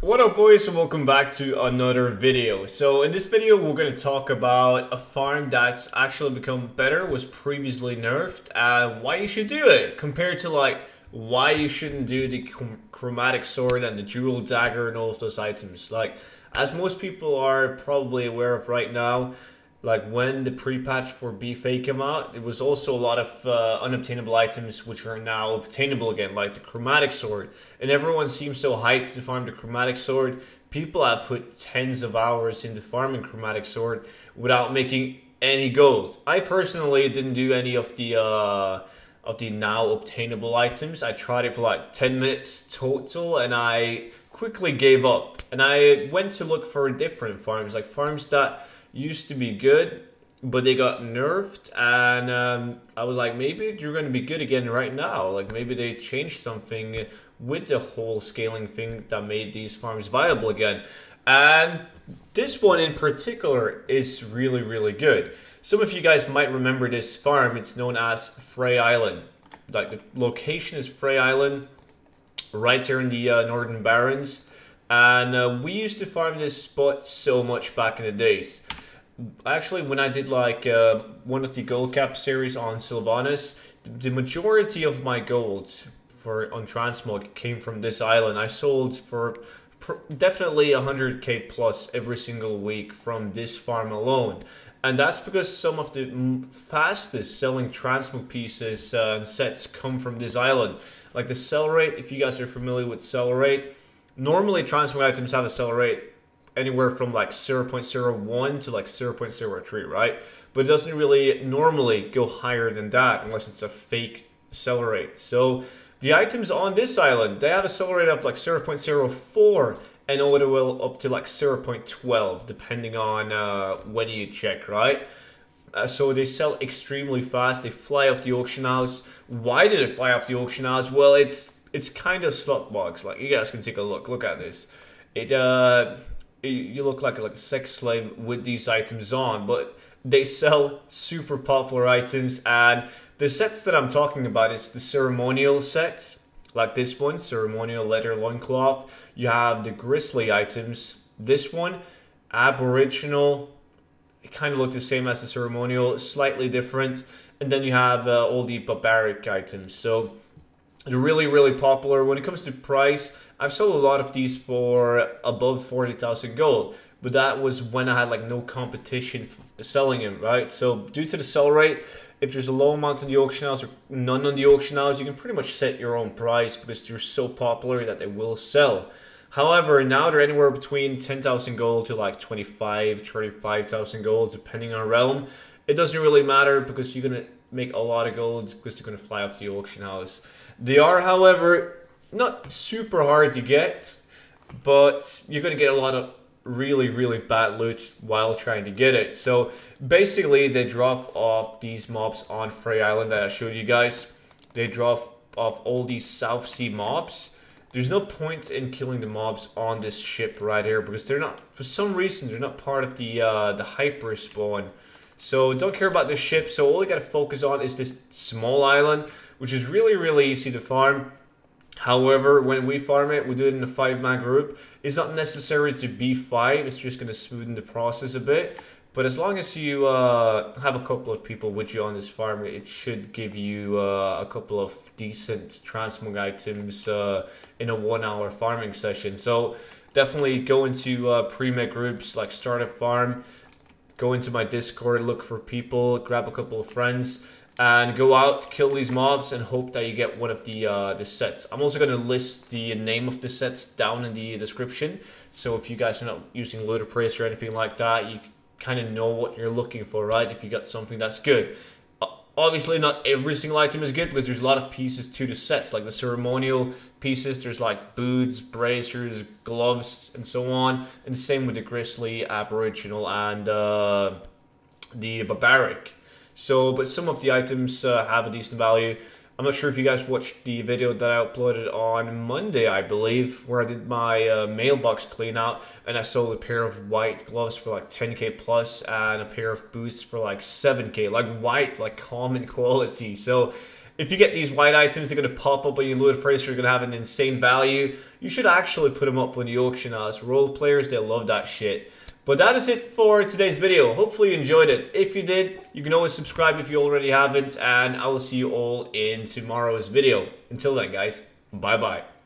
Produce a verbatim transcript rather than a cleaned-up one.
What up, boys, and welcome back to another video. So in this video we're going to talk about a farm that's actually become better, was previously nerfed, and why you should do it compared to like why you shouldn't do the Chromatic Sword and the Dual Dagger and all of those items. Like, as most people are probably aware of right now, like when the pre-patch for B F A came out, it was also a lot of uh, unobtainable items which are now obtainable again, like the Chromatic Sword. And everyone seems so hyped to farm the Chromatic Sword. People have put tens of hours into farming Chromatic Sword without making any gold. I personally didn't do any of the uh, of the now obtainable items. I tried it for like ten minutes total and I quickly gave up. And I went to look for different farms, like farms that used to be good but they got nerfed, and um, I was like, maybe you're going to be good again right now, like maybe they changed something with the whole scaling thing that made these farms viable again. And this one in particular is really really good. Some of you guys might remember this farm. It's known as Frey Island. Like, the location is Frey Island right here in the uh, Northern Barrens, and uh, we used to farm this spot so much back in the days. Actually, when I did like uh, one of the gold cap series on Sylvanas, the majority of my golds for on transmog came from this island. I sold for pr definitely one hundred K plus every single week from this farm alone, and that's because some of the m fastest selling transmog pieces uh, and sets come from this island. Like the sell rate, if you guys are familiar with sell rate, normally transmog items have a sell rate anywhere from like zero point zero one to like zero point zero three, right? But it doesn't really normally go higher than that unless it's a fake sell rate. So the items on this island, they have a sell rate of like zero point zero four and all the way up to like zero point one two depending on uh, when you check, right? Uh, so they sell extremely fast. They fly off the auction house. Why did it fly off the auction house? Well, it's it's kind of slot box. Like, you guys can take a look. Look at this. It uh. You look like a, like a sex slave with these items on, but they sell super popular items. And the sets that I'm talking about is the ceremonial set, like this one, ceremonial leather loincloth. You have the grizzly items, this one, aboriginal, it kind of looked the same as the ceremonial, slightly different. And then you have uh, all the barbaric items. So they're really, really popular. When it comes to price, I've sold a lot of these for above forty thousand gold, but that was when I had like no competition selling them, right? So due to the sell rate, if there's a low amount on the auction house or none on the auction house, you can pretty much set your own price because they're so popular that they will sell. However, now they're anywhere between ten thousand gold to like twenty-five, thirty-five thousand gold, depending on realm. It doesn't really matter because you're gonna make a lot of gold because they're gonna fly off the auction house. They are, however, not super hard to get, but you're going to get a lot of really, really bad loot while trying to get it. So basically, they drop off these mobs on Frey Island that I showed you guys. They drop off all these South Sea mobs. There's no point in killing the mobs on this ship right here because they're not, for some reason, they're not part of the uh, the hyper spawn. So don't care about this ship. So all you got to focus on is this small island, which is really, really easy to farm. However, when we farm it, we do it in a five man group. It's not necessary to be five, it's just going to smoothen the process a bit. But as long as you uh, have a couple of people with you on this farm, it should give you uh, a couple of decent transmog items uh, in a one hour farming session. So definitely go into uh, pre-med groups, like startup farm, go into my Discord, look for people, grab a couple of friends, and go out, kill these mobs, and hope that you get one of the uh, the sets. I'm also going to list the name of the sets down in the description, so if you guys are not using loot appraise or anything like that, you kind of know what you're looking for, right? If you got something that's good. Uh, obviously, not every single item is good, because there's a lot of pieces to the sets, like the ceremonial pieces. There's like boots, bracers, gloves, and so on. And the same with the grizzly, aboriginal, and uh, the barbaric. So, but some of the items uh, have a decent value. I'm not sure if you guys watched the video that I uploaded on Monday, I believe, where I did my uh, mailbox clean out, and I sold a pair of white gloves for like ten K plus and a pair of boots for like seven K, like white, like common quality. So If you get these white items, they're going to pop up when you lower the price, so you're going to have an insane value. You should actually put them up when you auction as role players. They love that shit. But that is it for today's video. Hopefully you enjoyed it. If you did, you can always subscribe if you already haven't. And I will see you all in tomorrow's video. Until then, guys, bye-bye.